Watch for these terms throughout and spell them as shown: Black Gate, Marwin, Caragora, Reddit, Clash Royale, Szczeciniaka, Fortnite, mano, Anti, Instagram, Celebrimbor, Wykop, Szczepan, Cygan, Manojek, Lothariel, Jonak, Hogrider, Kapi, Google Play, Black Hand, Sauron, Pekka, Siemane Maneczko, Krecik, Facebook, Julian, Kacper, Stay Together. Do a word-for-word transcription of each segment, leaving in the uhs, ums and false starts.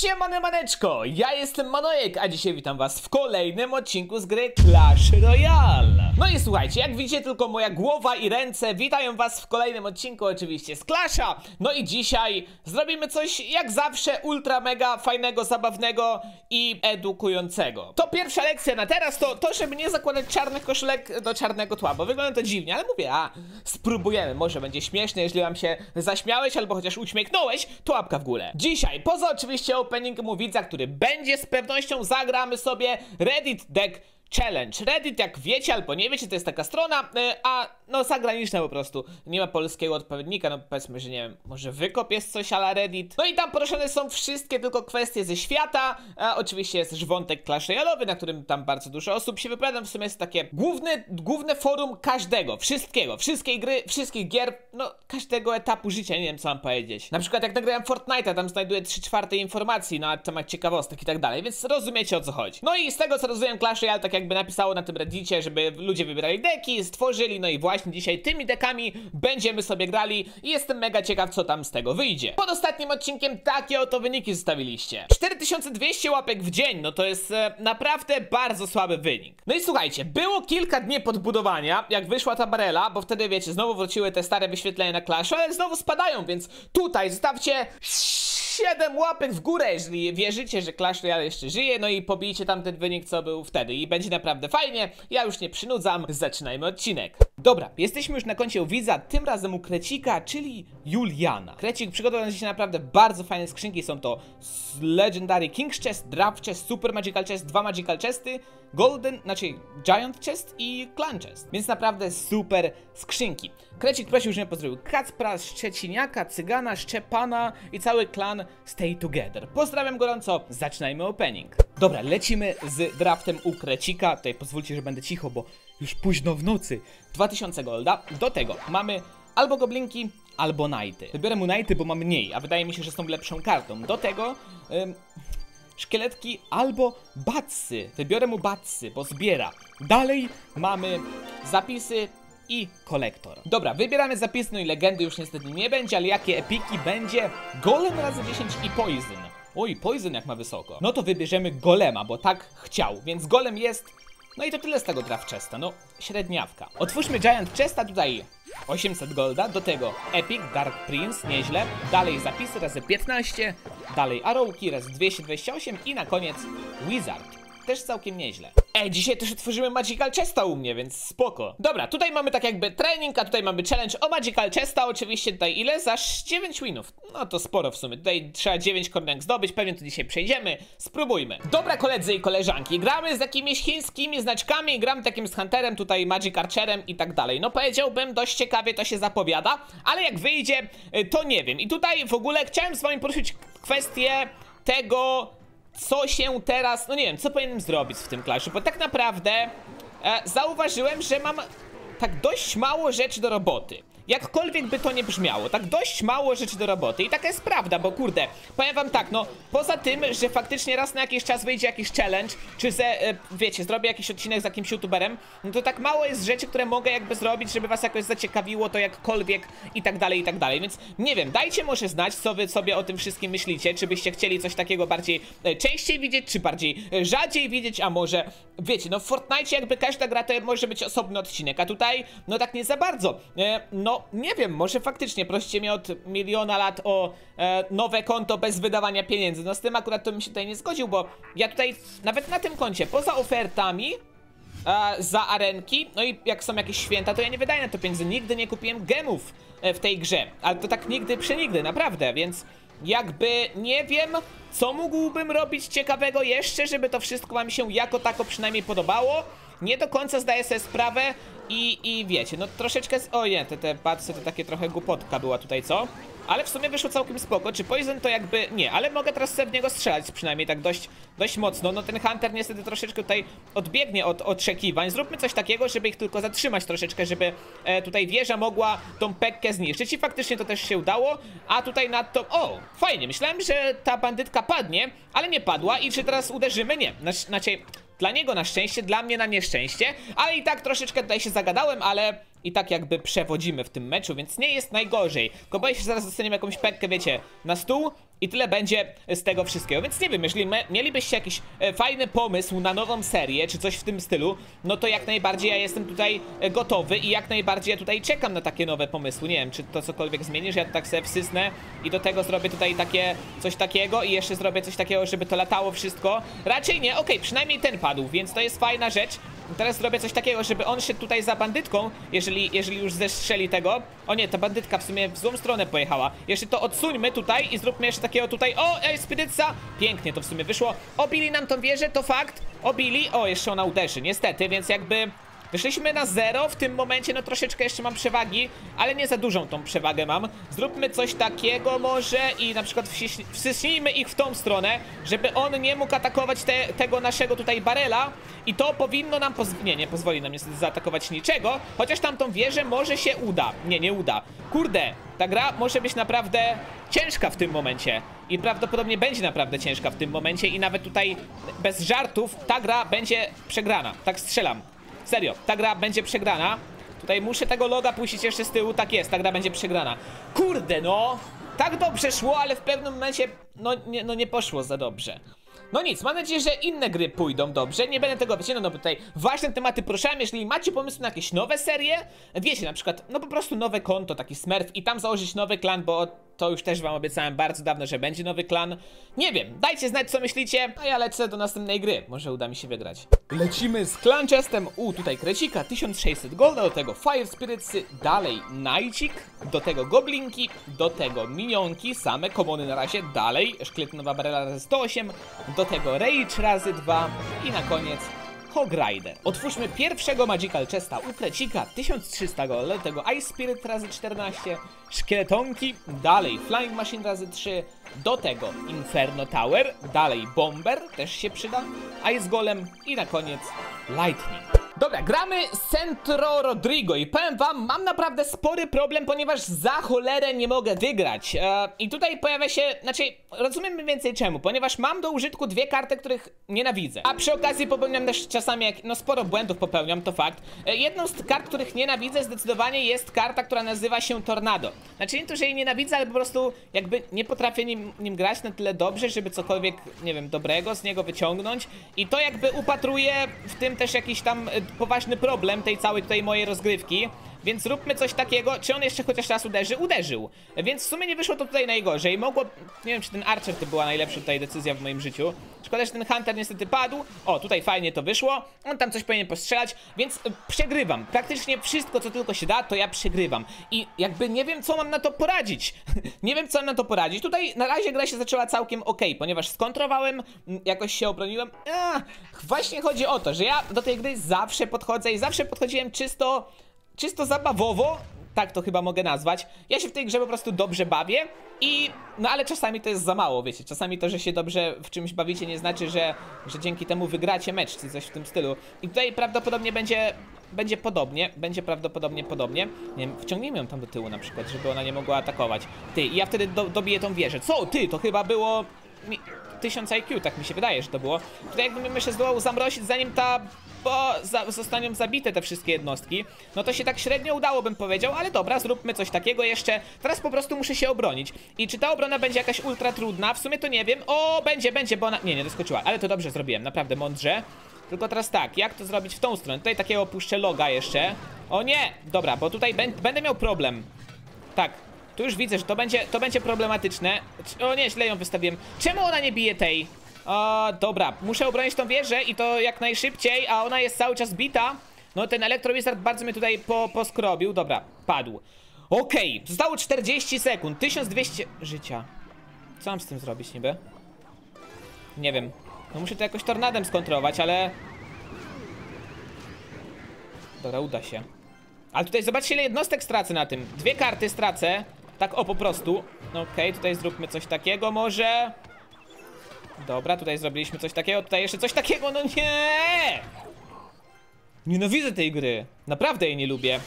Siemane Maneczko, ja jestem Manojek, a dzisiaj witam was w kolejnym odcinku z gry Clash Royale. No i słuchajcie, jak widzicie tylko moja głowa i ręce, witają was w kolejnym odcinku oczywiście z Clasha. No i dzisiaj zrobimy coś jak zawsze ultra mega fajnego, zabawnego i edukującego. To pierwsza lekcja na teraz to to, żeby nie zakładać czarnych koszulek do czarnego tła, bo wygląda to dziwnie, ale mówię, a spróbujemy, może będzie śmieszne, jeżeli wam się zaśmiałeś albo chociaż uśmiechnąłeś, to łapka w górę. Dzisiaj, poza oczywiście opening widza, który będzie z pewnością, zagramy sobie Reddit Deck Challenge. Reddit, jak wiecie albo nie wiecie, to jest taka strona, a no zagraniczna po prostu. Nie ma polskiego odpowiednika, no powiedzmy, że nie wiem, może Wykop jest coś a la Reddit. No i tam poruszane są wszystkie tylko kwestie ze świata. A oczywiście jest też wątek Clash Royale'owy, na którym tam bardzo dużo osób się wypowiada. W sumie jest takie główne, główne forum każdego, wszystkiego, wszystkiej gry, wszystkich gier, no każdego etapu życia, nie wiem co mam powiedzieć. Na przykład jak nagrałem Fortnite'a, tam znajduję trzy czwarte informacji na temat ciekawostek i tak dalej, więc rozumiecie o co chodzi. No i z tego co rozumiem Clash Royale, tak jakby napisało na tym Reddicie, żeby ludzie wybierali deki, stworzyli, no i właśnie dzisiaj tymi dekami będziemy sobie grali i jestem mega ciekaw, co tam z tego wyjdzie. Pod ostatnim odcinkiem takie oto wyniki zostawiliście. cztery tysiące dwieście łapek w dzień, no to jest e, naprawdę bardzo słaby wynik. No i słuchajcie, było kilka dni podbudowania, jak wyszła ta barela, bo wtedy wiecie, znowu wróciły te stare wyświetlenia na Clashu, ale znowu spadają, więc tutaj zostawcie siedem łapek w górę, jeżeli wierzycie, że Clash Royale jeszcze żyje, no i pobijcie tam ten wynik, co był wtedy i będzie naprawdę fajnie. Ja już nie przynudzam, zaczynajmy odcinek. Dobra, jesteśmy już na koncie widza, tym razem u Krecika, czyli Juliana. Krecik przygotował dzisiaj naprawdę bardzo fajne skrzynki, są to Legendary King's Chest, Draft Chest, Super Magical Chest, dwa Magical Chesty, Golden, znaczy Giant Chest i Clan Chest, więc naprawdę super skrzynki. Krecik prosił, żebym pozdrowił Kacpra, Szczeciniaka, Cygana, Szczepana i cały klan Stay Together. Pozdrawiam gorąco, zaczynajmy opening. Dobra, lecimy z draftem u Krecika. Tutaj pozwólcie, że będę cicho, bo już późno w nocy. dwa tysiące golda. Do tego mamy albo goblinki, albo knighty. Wybieram mu knighty, bo mam mniej, a wydaje mi się, że są lepszą kartą. Do tego ym, szkieletki albo batsy. Wybiorę mu batsy, bo zbiera. Dalej mamy zapisy i kolektor. Dobra, wybieramy zapis, no i legendy już niestety nie będzie, ale jakie epiki będzie? Golem razy dziesięć i poison. Oj, poison jak ma wysoko. No to wybierzemy golema, bo tak chciał, więc golem jest. No i to tyle z tego draft chesta, no średniawka. Otwórzmy giant chesta, tutaj osiemset golda, do tego epic, dark prince, nieźle. Dalej zapisy razy piętnaście, dalej arrowki razy dwieście dwadzieścia osiem i na koniec wizard. Też całkiem nieźle. Ej, dzisiaj też otworzymy Magical Chesta u mnie, więc spoko. Dobra, tutaj mamy tak jakby trening, a tutaj mamy challenge o Magical Chesta. Oczywiście tutaj ile? Za dziewięć winów. No to sporo w sumie. Tutaj trzeba dziewięć kornek zdobyć, pewnie to dzisiaj przejdziemy. Spróbujmy. Dobra, koledzy i koleżanki, gramy z jakimiś chińskimi znaczkami, gramy takim z Hunterem, tutaj Magic Archerem i tak dalej. No powiedziałbym, dość ciekawie to się zapowiada, ale jak wyjdzie, to nie wiem. I tutaj w ogóle chciałem z wami poruszyć kwestię tego, co się teraz, no nie wiem, co powinienem zrobić w tym Clashu, bo tak naprawdę e, zauważyłem, że mam tak dość mało rzeczy do roboty. Jakkolwiek by to nie brzmiało, tak dość mało rzeczy do roboty i taka jest prawda, bo kurde, powiem wam tak, no poza tym, że faktycznie raz na jakiś czas wyjdzie jakiś challenge, czy ze, e, wiecie, zrobię jakiś odcinek z jakimś youtuberem, no to tak mało jest rzeczy, które mogę jakby zrobić, żeby was jakoś zaciekawiło to jakkolwiek i tak dalej, i tak dalej, więc nie wiem, dajcie może znać, co wy sobie o tym wszystkim myślicie, czy byście chcieli coś takiego bardziej e, częściej widzieć, czy bardziej e, rzadziej widzieć, a może, wiecie, no w Fortnite jakby każda gra to może być osobny odcinek, a tutaj, no tak nie za bardzo, e, no No, nie wiem, może faktycznie prosicie mnie od miliona lat o e, nowe konto bez wydawania pieniędzy. No z tym akurat to mi się tutaj nie zgodził, bo ja tutaj nawet na tym koncie, poza ofertami, e, za arenki, no i jak są jakieś święta, to ja nie wydaję na to pieniędzy. Nigdy nie kupiłem gemów e, w tej grze, ale to tak nigdy, przenigdy, naprawdę, więc jakby nie wiem, co mógłbym robić ciekawego jeszcze, żeby to wszystko wam się jako tako przynajmniej podobało. Nie do końca zdaję sobie sprawę i, i wiecie, no troszeczkę z... O nie, te, te patrzę, to takie trochę głupotka była tutaj, co? Ale w sumie wyszło całkiem spoko, czy poison to jakby... Nie, ale mogę teraz sobie w niego strzelać przynajmniej tak dość, dość mocno. No ten hunter niestety troszeczkę tutaj odbiegnie od oczekiwań. Zróbmy coś takiego, żeby ich tylko zatrzymać troszeczkę, żeby e, tutaj wieża mogła tą pekkę zniszczyć i faktycznie to też się udało. A tutaj na to... O, fajnie, myślałem, że ta bandytka padnie, ale nie padła i czy teraz uderzymy? Nie, znaczy... Dla niego na szczęście, dla mnie na nieszczęście, ale i tak troszeczkę tutaj się zagadałem, ale i tak jakby przewodzimy w tym meczu, więc nie jest najgorzej. Tylko boję się, zaraz dostaniemy jakąś petkę, wiecie, na stół I tyle będzie z tego wszystkiego, więc nie wiem, jeśli mielibyście jakiś e, fajny pomysł na nową serię, czy coś w tym stylu, no to jak najbardziej ja jestem tutaj gotowy i jak najbardziej ja tutaj czekam na takie nowe pomysły. Nie wiem, czy to cokolwiek zmienisz, ja to tak sobie wsysnę i do tego zrobię tutaj takie, coś takiego i jeszcze zrobię coś takiego, żeby to latało wszystko. Raczej nie, okej, okay, przynajmniej ten padł, więc to jest fajna rzecz. Teraz zrobię coś takiego, żeby on się tutaj za bandytką, jeżeli, jeżeli już zestrzeli tego. O nie, ta bandytka w sumie w złą stronę pojechała. Jeszcze to odsuńmy tutaj i zróbmy jeszcze takiego tutaj. O, ekspedycja! Pięknie to w sumie wyszło. Obili nam tą wieżę, to fakt. Obili. O, jeszcze ona uderzy, niestety, więc jakby... Wyszliśmy na zero w tym momencie, no troszeczkę jeszcze mam przewagi, ale nie za dużą tą przewagę mam. Zróbmy coś takiego może i na przykład wciśnijmy ich w tą stronę, żeby on nie mógł atakować te, tego naszego tutaj barela. I to powinno nam pozwolić, nie, nie pozwoli nam niestety zaatakować niczego, chociaż tamtą wieżę może się uda. Nie, nie uda. Kurde, ta gra może być naprawdę ciężka w tym momencie. I prawdopodobnie będzie naprawdę ciężka w tym momencie i nawet tutaj bez żartów ta gra będzie przegrana. Tak strzelam. Serio, ta gra będzie przegrana. Tutaj muszę tego loga puścić jeszcze z tyłu. Tak jest, ta gra będzie przegrana. Kurde no, tak dobrze szło, ale w pewnym momencie no nie, no nie poszło za dobrze. No nic, mam nadzieję, że inne gry pójdą dobrze, nie będę tego wycinał, no bo tutaj ważne tematy poruszałem, jeżeli macie pomysł na jakieś nowe serie, wiecie, na przykład, no po prostu nowe konto, taki smurf i tam założyć nowy klan, bo to już też wam obiecałem bardzo dawno, że będzie nowy klan. Nie wiem, dajcie znać co myślicie, a ja lecę do następnej gry, może uda mi się wygrać. Lecimy z Clan Chestem, u tutaj Krecika, tysiąc sześćset golda, do tego Fire Spiritsy, dalej Najcik, do tego Goblinki, do tego Minionki, same komony na razie, dalej Szkieletowa Barela razy sto osiem, do tego Rage razy dwa i na koniec Hogrider. Otwórzmy pierwszego Magical Chesta u Krecika, tysiąc trzysta golda, do tego Ice Spirit razy czternaście, Szkieletonki, dalej Flying Machine razy trzy, do tego Inferno Tower, dalej Bomber, też się przyda, Ice Golem i na koniec Lightning. Dobra, gramy Centro Rodrigo i powiem wam, mam naprawdę spory problem, ponieważ za cholerę nie mogę wygrać. Eee, I tutaj pojawia się, znaczy rozumiem mniej więcej czemu, ponieważ mam do użytku dwie karty, których nienawidzę. A przy okazji popełniam też czasami, jak, no sporo błędów popełniam, to fakt. Eee, jedną z kart, których nienawidzę zdecydowanie jest karta, która nazywa się Tornado. Znaczy nie to, że jej nienawidzę, ale po prostu jakby nie potrafię nim, nim grać na tyle dobrze, żeby cokolwiek, nie wiem, dobrego z niego wyciągnąć. I to jakby upatruje w tym też jakiś tam... poważny problem tej całej tutaj mojej rozgrywki. Więc zróbmy coś takiego. Czy on jeszcze chociaż raz uderzy? Uderzył. Więc w sumie nie wyszło to tutaj najgorzej. Mogło... Nie wiem, czy ten Archer to była najlepsza tutaj decyzja w moim życiu. Szkoda, że ten Hunter niestety padł. O, tutaj fajnie to wyszło. On tam coś powinien postrzelać. Więc przegrywam. Praktycznie wszystko, co tylko się da, to ja przegrywam. I jakby nie wiem, co mam na to poradzić. Nie wiem, co mam na to poradzić. Tutaj na razie gra się zaczęła całkiem ok, ponieważ skontrowałem, jakoś się obroniłem. Eee, właśnie chodzi o to, że ja do tej gry zawsze podchodzę i zawsze podchodziłem czysto... Czysto zabawowo, tak to chyba mogę nazwać. Ja się w tej grze po prostu dobrze bawię i... No ale czasami to jest za mało, wiecie. Czasami to, że się dobrze w czymś bawicie nie znaczy, że, że dzięki temu wygracie mecz czy coś w tym stylu. I tutaj prawdopodobnie będzie... Będzie podobnie, będzie prawdopodobnie podobnie. Nie wiem, wciągnijmy ją tam do tyłu na przykład, żeby ona nie mogła atakować. Ty, i ja wtedy do, dobiję tą wieżę. Co? Ty, to chyba było... Mi... tysiąc I Q, tak mi się wydaje, że to było. Tutaj jakbym się zdołał zamrozić, zanim ta... bo za, zostaną zabite te wszystkie jednostki. No to się tak średnio udało, bym powiedział, ale dobra, zróbmy coś takiego jeszcze. Teraz po prostu muszę się obronić. I czy ta obrona będzie jakaś ultra trudna? W sumie to nie wiem. O, będzie, będzie, bo ona... Nie, nie doskoczyła, ale to dobrze zrobiłem, naprawdę mądrze. Tylko teraz tak, jak to zrobić w tą stronę? Tutaj takiego puszczę loga jeszcze. O nie, dobra, bo tutaj ben, będę miał problem. Tak, tu już widzę, że to będzie, to będzie problematyczne. O nie, źle ją wystawiłem. Czemu ona nie bije tej? O, dobra, muszę obronić tą wieżę i to jak najszybciej, a ona jest cały czas bita. No ten Electro Wizard bardzo mnie tutaj po, poskrobił, dobra, padł. Okej, okay. Zostało czterdzieści sekund, tysiąc dwieście życia. Co mam z tym zrobić niby? Nie wiem, no muszę to jakoś tornadem skontrować, ale... Dobra, uda się. Ale tutaj zobaczcie ile jednostek stracę na tym, dwie karty stracę. Tak o, po prostu. Okej, okay, tutaj zróbmy coś takiego może. Dobra, tutaj zrobiliśmy coś takiego, tutaj jeszcze coś takiego, no nie! Nienawidzę tej gry, naprawdę jej nie lubię.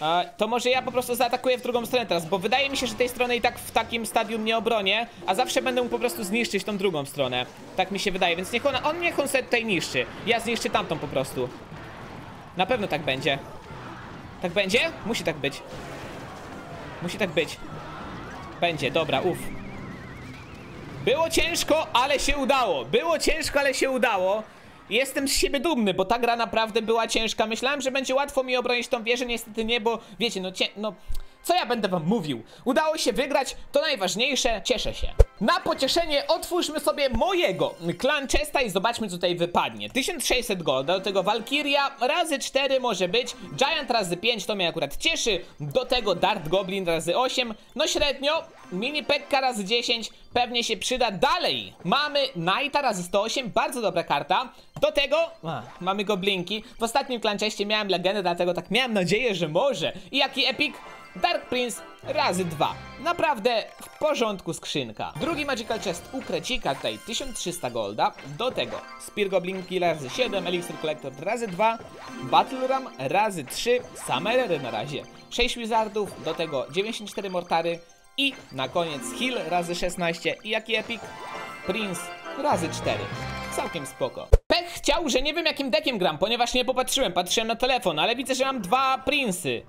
A, to może ja po prostu zaatakuję w drugą stronę teraz, bo wydaje mi się, że tej strony i tak w takim stadium nie obronię, a zawsze będę mu po prostu zniszczyć tą drugą stronę. Tak mi się wydaje, więc niech on, on niech on sobie tutaj niszczy, ja zniszczę tamtą po prostu. Na pewno tak będzie. Tak będzie? Musi tak być. Musi tak być. Będzie, dobra, uff. Było ciężko, ale się udało. Było ciężko, ale się udało. Jestem z siebie dumny, bo ta gra naprawdę była ciężka. Myślałem, że będzie łatwo mi obronić tą wieżę, niestety nie, bo wiecie, no, cię, no co ja będę wam mówił? Udało się wygrać, to najważniejsze, cieszę się. Na pocieszenie otwórzmy sobie mojego klan Chesta i zobaczmy, co tutaj wypadnie. tysiąc sześćset golda, do tego Valkyria razy cztery może być, Giant razy pięć, to mnie akurat cieszy, do tego Dart Goblin razy osiem, no średnio, Mini Pekka razy dziesięć, pewnie się przyda. Dalej mamy Knighta razy sto osiem, bardzo dobra karta, do tego a, mamy Goblinki, w ostatnim klan Chestie miałem legendę, dlatego tak miałem nadzieję, że może. I jaki epic? Dark Prince razy dwa. Naprawdę w porządku skrzynka. Drugi Magical Chest u Krecika, tutaj tysiąc trzysta golda. Do tego Spear Goblin Killer razy siedem, Elixir Collector razy dwa, Battle Ram razy trzy, Summerer na razie, sześć Wizardów, do tego dziewięćdziesiąt cztery Mortary i na koniec Heal razy szesnaście i jaki epic? Prince razy cztery. Całkiem spoko. Pech chciał, że nie wiem jakim deckiem gram, ponieważ nie popatrzyłem, patrzyłem na telefon, ale widzę, że mam dwa Prince'y.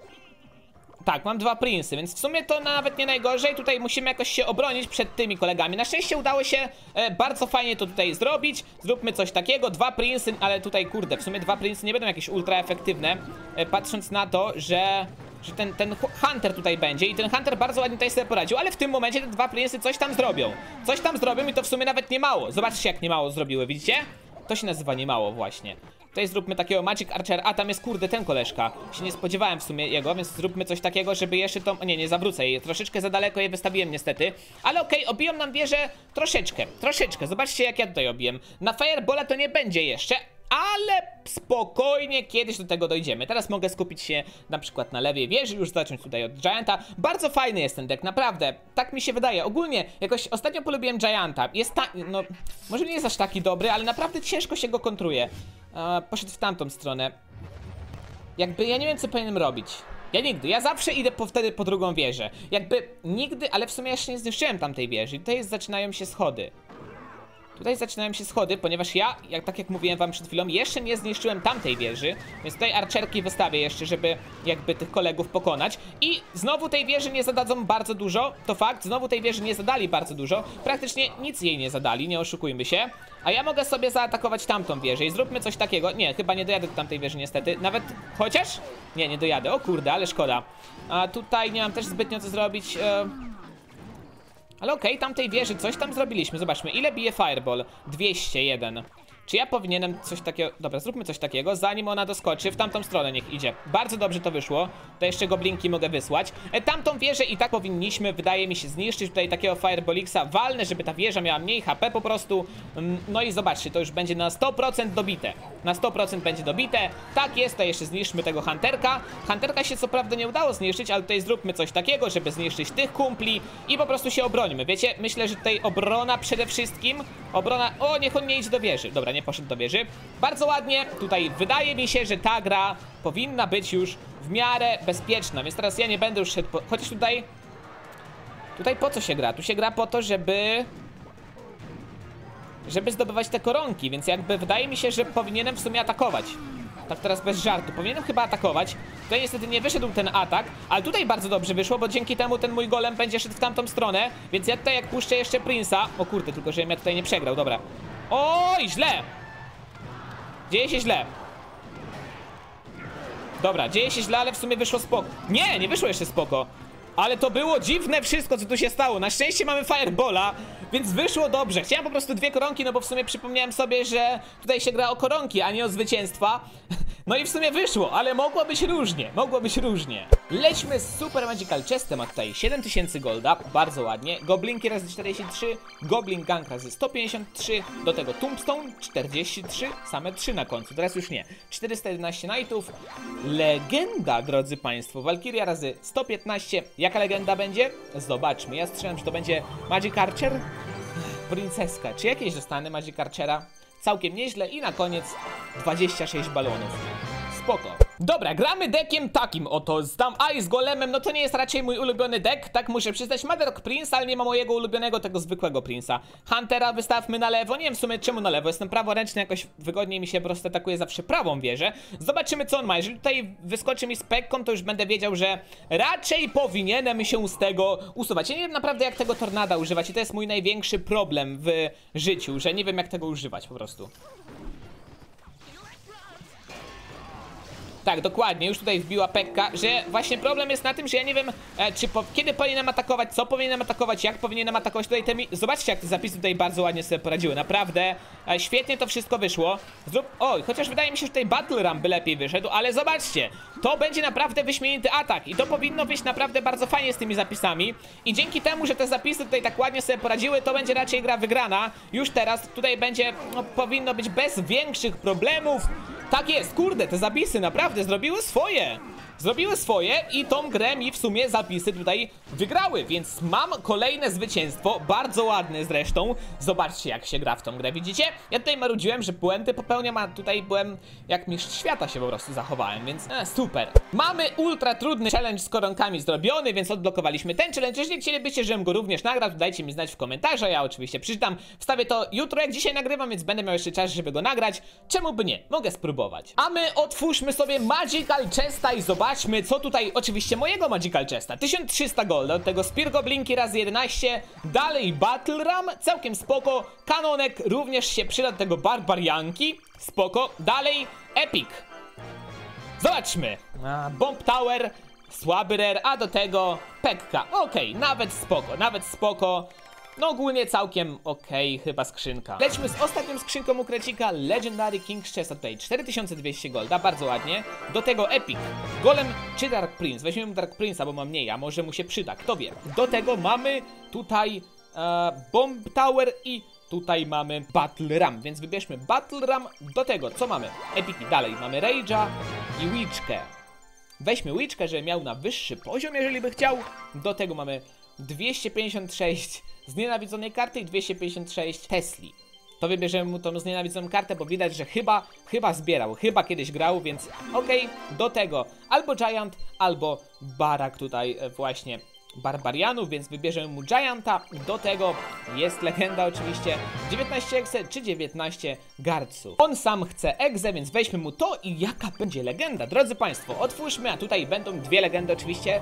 Tak, mam dwa Prince'y, więc w sumie to nawet nie najgorzej. Tutaj musimy jakoś się obronić przed tymi kolegami. Na szczęście udało się e, bardzo fajnie to tutaj zrobić. Zróbmy coś takiego, dwa Prince'y, ale tutaj kurde, w sumie dwa Prince'y nie będą jakieś ultra efektywne, e, patrząc na to, że, że ten, ten Hunter tutaj będzie. I ten Hunter bardzo ładnie tutaj sobie poradził, ale w tym momencie te dwa Prince'y coś tam zrobią. Coś tam zrobią i to w sumie nawet nie mało. Zobaczcie, jak nie mało zrobiły, widzicie? To się nazywa nie mało właśnie. Tutaj zróbmy takiego Magic Archer, a tam jest kurde ten koleżka. Się nie spodziewałem w sumie jego, więc zróbmy coś takiego, żeby jeszcze tą... Nie, nie zawrócę jej, troszeczkę za daleko je wystawiłem niestety. Ale okej, okay, obiją nam wieżę troszeczkę, troszeczkę, zobaczcie jak ja tutaj obiłem. Na Firebola to nie będzie jeszcze, ale spokojnie kiedyś do tego dojdziemy. Teraz mogę skupić się na przykład na lewej wieży, już zacząć tutaj od Gianta. Bardzo fajny jest ten deck, naprawdę, tak mi się wydaje. Ogólnie jakoś ostatnio polubiłem Gianta, jest ta... no... Może nie jest aż taki dobry, ale naprawdę ciężko się go kontruje. Uh, poszedł w tamtą stronę. Jakby ja nie wiem, co powinienem robić. Ja nigdy, ja zawsze idę po, wtedy po drugą wieżę. Jakby nigdy, ale w sumie jeszcze nie zniszczyłem tamtej wieży. I tutaj zaczynają się schody. Tutaj zaczynają się schody, ponieważ ja, jak, tak jak mówiłem wam przed chwilą, jeszcze nie zniszczyłem tamtej wieży. Więc tutaj archerki wystawię jeszcze, żeby jakby tych kolegów pokonać. I znowu tej wieży nie zadadzą bardzo dużo, to fakt, znowu tej wieży nie zadali bardzo dużo. Praktycznie nic jej nie zadali, nie oszukujmy się. A ja mogę sobie zaatakować tamtą wieżę i zróbmy coś takiego. Nie, chyba nie dojadę do tamtej wieży niestety, nawet... Chociaż? Nie, nie dojadę, o kurde, ale szkoda. A tutaj nie mam też zbytnio co zrobić... Yy... Ale okej, okay, tamtej wieży coś tam zrobiliśmy, zobaczmy, ile bije Fireball? dwieście jeden. Czy ja powinienem coś takiego... Dobra, zróbmy coś takiego, zanim ona doskoczy, w tamtą stronę niech idzie. Bardzo dobrze to wyszło, to jeszcze goblinki mogę wysłać. E, tamtą wieżę i tak powinniśmy, wydaje mi się, zniszczyć. Tutaj takiego Fireballiksa walne, żeby ta wieża miała mniej H P po prostu. No i zobaczcie, to już będzie na sto procent dobite. Na sto procent będzie dobite. Tak jest, to jeszcze zniszczmy tego Hunterka. Hunterka się co prawda nie udało zniszczyć, ale tutaj zróbmy coś takiego, żeby zniszczyć tych kumpli. I po prostu się obronimy, wiecie? Myślę, że tutaj obrona przede wszystkim. Obrona... O, niech on nie idzie do wieży. Dobra, nie poszedł do wieży. Bardzo ładnie. Tutaj wydaje mi się, że ta gra powinna być już w miarę bezpieczna. Więc teraz ja nie będę już szedł po... Chociaż tutaj... Tutaj po co się gra? Tu się gra po to, żeby... Żeby zdobywać te koronki, więc jakby wydaje mi się, że powinienem w sumie atakować. Tak teraz bez żartu, powinienem chyba atakować. Tutaj niestety nie wyszedł ten atak, ale tutaj bardzo dobrze wyszło, bo dzięki temu ten mój golem będzie szedł w tamtą stronę. Więc ja tutaj jak puszczę jeszcze Prince'a. O kurde, tylko żebym ja tutaj nie przegrał, dobra. Oj, źle! Dzieje się źle. Dobra, dzieje się źle, ale w sumie wyszło spoko. Nie, nie wyszło jeszcze spoko. Ale to było dziwne wszystko, co tu się stało. Na szczęście mamy Firebola, więc wyszło dobrze. Chciałem po prostu dwie koronki, no bo w sumie przypomniałem sobie, że tutaj się gra o koronki, a nie o zwycięstwa. No i w sumie wyszło, ale mogło być różnie, mogło być różnie. Lećmy z Super Magical Chestem, a tutaj siedem tysięcy golda, bardzo ładnie. Goblinki razy czterdzieści trzy, Goblin Gang razy sto pięćdziesiąt trzy, do tego Tombstone czterdzieści trzy, same trzy na końcu, teraz już nie. czterysta jedenaście Knightów, legenda, drodzy państwo, Valkyria razy sto piętnaście. Jaka legenda będzie? Zobaczmy, ja strzelam, że to będzie Magic Archer, Princeska, czy jakieś dostanę Magic Archera? Całkiem nieźle i na koniec dwadzieścia sześć balonów. Spoko. Dobra, gramy deckiem takim oto, z Dam A i z Golemem, no to nie jest raczej mój ulubiony deck, tak muszę przyznać. Madrock Prince, ale nie ma mojego ulubionego, tego zwykłego Prince'a. Huntera wystawmy na lewo, nie wiem w sumie czemu na lewo, jestem praworęczny, jakoś wygodniej mi się po prostu atakuje zawsze prawą wieżę. Zobaczymy co on ma, jeżeli tutaj wyskoczy mi z pekką, to już będę wiedział, że raczej powinienem się z tego usuwać. Ja nie wiem naprawdę jak tego tornada używać i to jest mój największy problem w życiu, że nie wiem jak tego używać po prostu. Tak, dokładnie, już tutaj wbiła pekka, że właśnie problem jest na tym, że ja nie wiem, e, czy po, kiedy powinienem atakować, co powinienem atakować, jak powinienem atakować tutaj te mi... Zobaczcie, jak te zapisy tutaj bardzo ładnie sobie poradziły, naprawdę e, świetnie to wszystko wyszło. Zrób... Oj, chociaż wydaje mi się, że tutaj Battle Ram by lepiej wyszedł, ale zobaczcie, to będzie naprawdę wyśmienity atak i to powinno być naprawdę bardzo fajnie z tymi zapisami i dzięki temu, że te zapisy tutaj tak ładnie sobie poradziły, to będzie raczej gra wygrana. Już teraz tutaj będzie, no, powinno być bez większych problemów. Tak jest, kurde, te zapisy naprawdę zrobiły swoje. Zrobiły swoje i tą grę mi w sumie zapisy tutaj wygrały, więc mam kolejne zwycięstwo, bardzo ładne zresztą. Zobaczcie jak się gra w tą grę, widzicie? Ja tutaj marudziłem, że błędy popełniam, a tutaj byłem jak mistrz świata się po prostu zachowałem, więc e, super. Mamy ultra trudny challenge z koronkami zrobiony, więc odblokowaliśmy ten challenge. Jeżeli chcielibyście, żebym go również nagrał, to dajcie mi znać w komentarzach, ja oczywiście przeczytam. Wstawię to jutro, jak dzisiaj nagrywam, więc będę miał jeszcze czas, żeby go nagrać. Czemu by nie? Mogę spróbować. A my otwórzmy sobie Magical Chesta i zobaczmy. Zobaczmy co tutaj, oczywiście mojego Magical Chesta, tysiąc trzysta golda, od tego Spear Goblinki razy jedenaście, dalej Battle Ram, całkiem spoko, kanonek również się przyda, do tego Barbarianki, spoko, dalej Epic. Zobaczmy, a, Bomb Tower, słaby rare, a do tego Pekka, okej, okay, nawet spoko, nawet spoko. No ogólnie całkiem okej, okay, chyba skrzynka. Lećmy z ostatnią skrzynką u Krecika, Legendary King's Chest, tutaj cztery tysiące dwieście golda, bardzo ładnie. Do tego Epic, Golem czy Dark Prince, weźmiemy Dark Prince'a, bo mam mniej, a może mu się przyda, kto wie. Do tego mamy tutaj e, Bomb Tower i tutaj mamy Battle Ram, więc wybierzmy Battle Ram. Do tego, co mamy? Epiki, dalej mamy Rage'a i Witchkę. Weźmy Witchkę, żeby miał na wyższy poziom, jeżeli by chciał. Do tego mamy dwieście pięćdziesiąt sześć znienawidzonej karty i dwieście pięćdziesiąt sześć Tesli. To wybierzemy mu tą znienawidzoną kartę, bo widać, że chyba, chyba zbierał, chyba kiedyś grał, więc okej, okay, do tego albo Giant, albo Barak tutaj właśnie Barbarianów, więc wybierzemy mu Gianta. Do tego jest legenda oczywiście, dziewiętnaście Exe czy dziewiętnaście Guardsów. On sam chce Exe, więc weźmy mu to i jaka będzie legenda. Drodzy Państwo, otwórzmy, a tutaj będą dwie legendy oczywiście,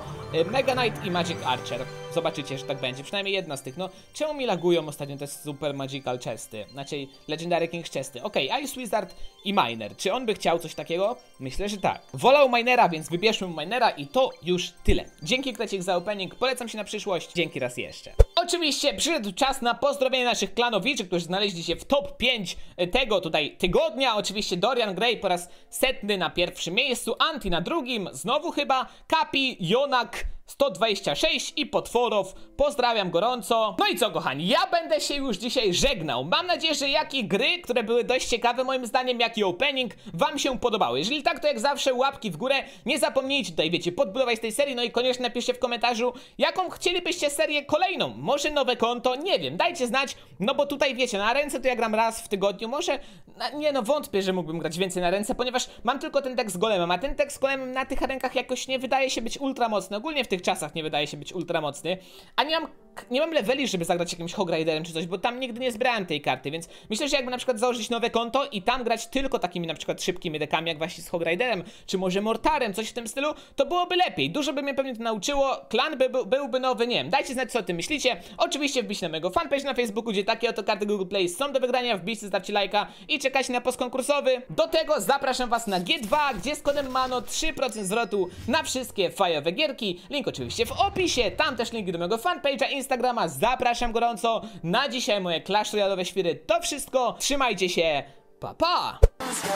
Mega Knight i Magic Archer. Zobaczycie, że tak będzie, przynajmniej jedna z tych. No, czemu mi lagują ostatnio te Super Magical Chesty? Znaczy Legendary King Chesty. Okej, okay, Ice Wizard i Miner. Czy on by chciał coś takiego? Myślę, że tak. Wolał Minera, więc wybierzmy Minera i to już tyle. Dzięki Krecik za opening, polecam się na przyszłość, dzięki raz jeszcze. Oczywiście przyszedł czas na pozdrowienie naszych klanowiczy, którzy znaleźli się w top pięć tego tutaj tygodnia. Oczywiście Dorian Gray po raz setny na pierwszym miejscu, Anti na drugim, znowu chyba, Kapi, Jonak, sto dwadzieścia sześć i Potworow. Pozdrawiam gorąco. No i co kochani, ja będę się już dzisiaj żegnał. Mam nadzieję, że jak i gry, które były dość ciekawe moim zdaniem, jak i opening wam się podobały. Jeżeli tak, to jak zawsze łapki w górę. Nie zapomnijcie tutaj, wiecie, podbudować tej serii. No i koniecznie napiszcie w komentarzu, jaką chcielibyście serię kolejną. Może nowe konto, nie wiem, dajcie znać. No bo tutaj wiecie, na ręce to ja gram raz w tygodniu. Może, na, nie no, wątpię, że mógłbym grać więcej na ręce, ponieważ mam tylko ten deck z Golemem. A ten deck z Golemem na tych rękach jakoś nie wydaje się być ultra mocny. Ogólnie w tych czasach nie wydaje się być ultramocny, a nie mam, nie mam leveli, żeby zagrać jakimś Hogriderem czy coś, bo tam nigdy nie zbrałem tej karty, więc myślę, że jakby na przykład założyć nowe konto i tam grać tylko takimi na przykład szybkimi dekami, jak właśnie z Hogriderem, czy może Mortarem, coś w tym stylu, to byłoby lepiej, dużo by mnie pewnie to nauczyło, klan by, by, byłby nowy, nie wiem, dajcie znać co o tym myślicie, oczywiście wbiście na mojego fanpage na Facebooku, gdzie takie oto karty Google Play są do wygrania, wbiście, zostawcie lajka i czekajcie na post konkursowy. Do tego zapraszam was na G dwa, gdzie z kodem mano trzy procent zwrotu na wszystkie fajowe gierki, link oczywiście w opisie, tam też linki do mojego fanpage'a, Instagrama, zapraszam gorąco. Na dzisiaj moje Clash Royale'owe świry to wszystko, trzymajcie się, pa pa!